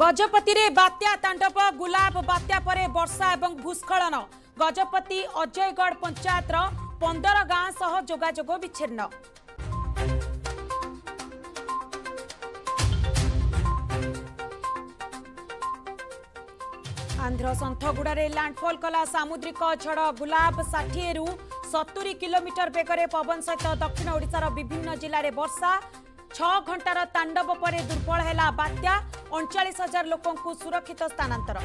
गजपति रे बात्या तांडव गुलाब बात्या परे वर्षा एवं भूस्खलन गजपति अजयगढ़ पंचायत 15 गां सह जोगाजोग विच्छिन्न। आंध्र संथगुड़ा रे लैंडफॉल कला सामुद्रिक झड़ गुलाब 60 रु 70 किलोमीटर बेगर पवन सहित दक्षिण ओडिशार विभिन्न जिले वर्षा 6 घंटार तांडव पर दुर्बल है बात्या 39,000 लोकंकु सुरक्षित स्थानांतर।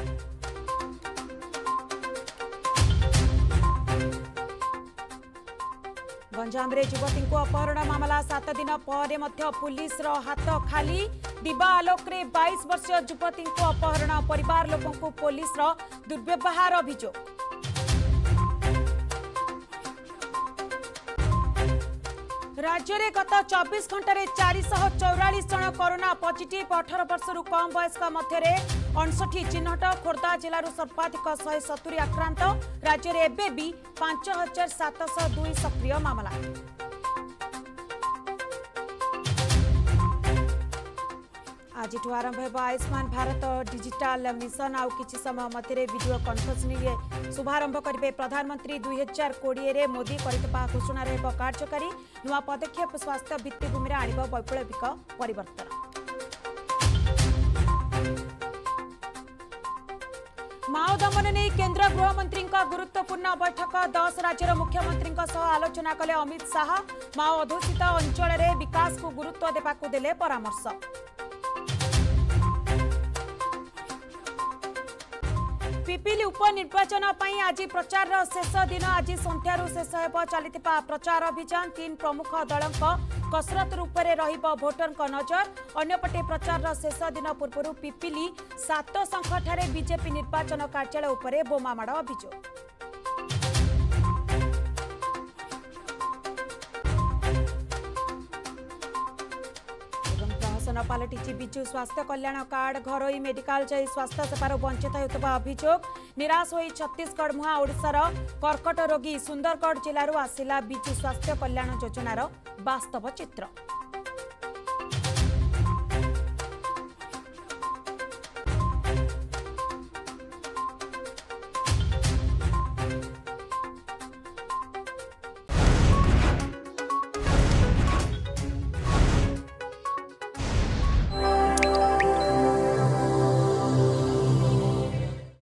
गंजाम रे युवती को अपहरण मामला 7 दिन पर पुलिस रो हाथ खाली दिवा आलोक रे 22 वर्षीय युवती को अपहरण परिवार लोकंकु पुलिस रो दुर्व्यवहार अभियोग। राज्य में गत 24 घंटे 444 जन कोरोना पॉजिटिव 18 वर्ष कम वयस्क मध्य 59 चिन्हट खोर्धा जिलूर सर्वाधिक 170 आक्रांत राज्य में एबी 5702 सक्रिय मामला। आज आरंभ हो आयुष्मान भारत डिजिटाल मिशन आउ कि समय मध्य वीडियो कॉन्फ्रेंसिंग शुभारंभ करेंगे प्रधानमंत्री 2020 रे मोदी करता घोषणा कार्यकारी नुआ पदक्षेप स्वास्थ्य भित्तिभूमि आणव वैप्लविक परिवर्तन। माओ दमन नहीं केन्द्र गृहमंत्री गुरुत्वपूर्ण बैठक 10 राज्यर मुख्यमंत्री आलोचना कले अमित शाह माओ अधूषित अंचल में विकास को गुरुत्व देवाकू देले परामर्श। पिपिली उपनिर्वाचन आज प्रचार शेष दिन आज संध्यारू शेष हो चली प्रचार अभियान 3 प्रमुख दलों कसरत रूप से रोटर नजर अंपटे प्रचार शेष दिन पूर्व पिपिली 7 शंख ठारे बीजेपी निर्वाचन कार्यालय उपरे बोमामाड़ अभियोग। पलटि बिजु स्वास्थ्य कल्याण कार्ड घरोई मेडिकल जाई स्वास्थ्य सेवार वंचित होता अभियोग निराश हो छत्तीसगढ़ मुहां ओडिशार कर्कट रोगी सुंदरगढ़ जिलूर आसिला बिजु स्वास्थ्य कल्याण योजनार वास्तव चित्र।